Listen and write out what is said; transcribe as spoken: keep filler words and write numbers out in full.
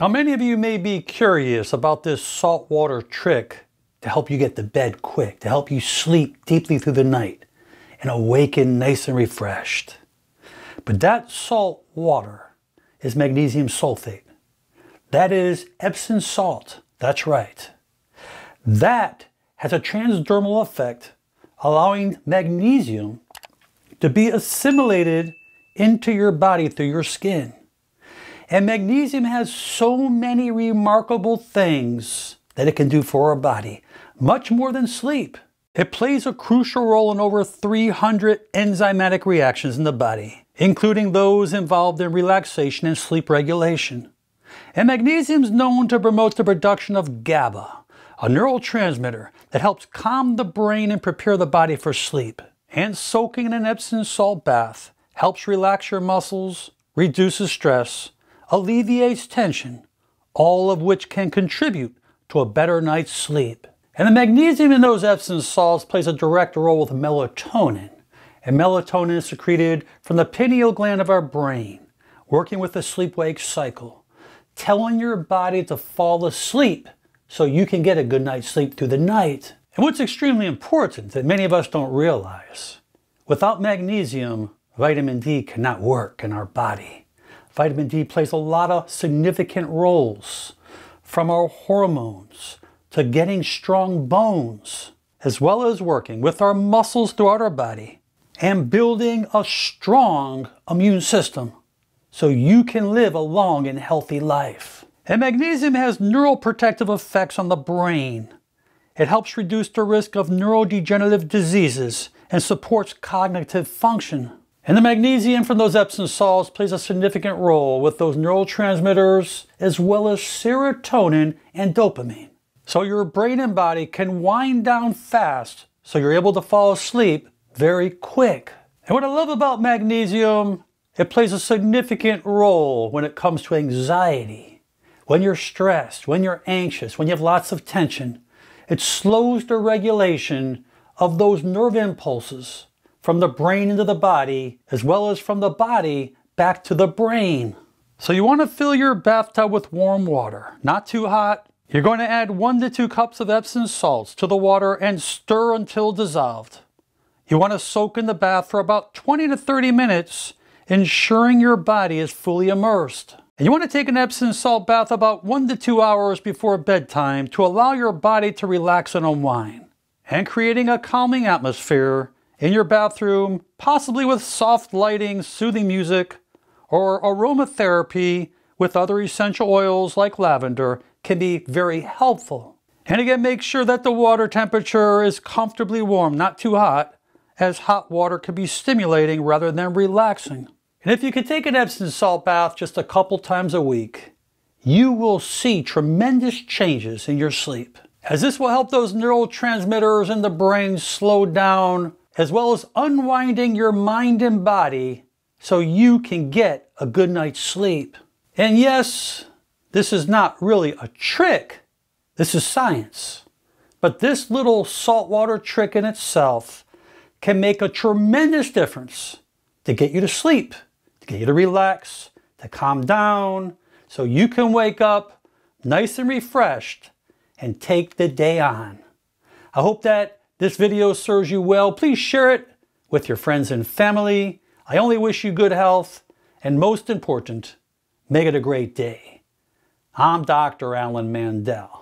Now, many of you may be curious about this saltwater trick to help you get to bed quick, to help you sleep deeply through the night and awaken nice and refreshed. But that salt water is magnesium sulfate. That is Epsom salt. That's right. That has a transdermal effect, allowing magnesium to be assimilated into your body through your skin. And magnesium has so many remarkable things that it can do for our body, much more than sleep. It plays a crucial role in over three hundred enzymatic reactions in the body, including those involved in relaxation and sleep regulation. And magnesium is known to promote the production of GABA, a neurotransmitter that helps calm the brain and prepare the body for sleep. And soaking in an Epsom salt bath helps relax your muscles, reduces stress, alleviates tension, all of which can contribute to a better night's sleep. And the magnesium in those Epsom salts plays a direct role with melatonin. And melatonin is secreted from the pineal gland of our brain, working with the sleep-wake cycle, telling your body to fall asleep so you can get a good night's sleep through the night. And what's extremely important that many of us don't realize, without magnesium, vitamin D cannot work in our body. Vitamin D plays a lot of significant roles, from our hormones to getting strong bones, as well as working with our muscles throughout our body and building a strong immune system so you can live a long and healthy life. And magnesium has neuroprotective effects on the brain. It helps reduce the risk of neurodegenerative diseases and supports cognitive function. And the magnesium from those Epsom salts plays a significant role with those neurotransmitters as well as serotonin and dopamine. So your brain and body can wind down fast so you're able to fall asleep very quick. And what I love about magnesium, it plays a significant role when it comes to anxiety. When you're stressed, when you're anxious, when you have lots of tension, it slows the regulation of those nerve impulses from the brain into the body, as well as from the body back to the brain. So you want to fill your bathtub with warm water, not too hot. You're going to add one to two cups of Epsom salts to the water and stir until dissolved. You want to soak in the bath for about twenty to thirty minutes, ensuring your body is fully immersed. And you want to take an Epsom salt bath about one to two hours before bedtime to allow your body to relax and unwind, and creating a calming atmosphere in your bathroom, possibly with soft lighting, soothing music, or aromatherapy with other essential oils like lavender can be very helpful. And again, make sure that the water temperature is comfortably warm, not too hot, as hot water can be stimulating rather than relaxing. And if you can take an Epsom salt bath just a couple times a week, you will see tremendous changes in your sleep, as this will help those neurotransmitters in the brain slow down, as well as unwinding your mind and body so you can get a good night's sleep. And yes, this is not really a trick, this is science. But this little saltwater trick in itself can make a tremendous difference to get you to sleep, to get you to relax, to calm down, so you can wake up nice and refreshed and take the day on. I hope that this video serves you well. Please share it with your friends and family. I only wish you good health, and most important, make it a great day. I'm Doctor Alan Mandel.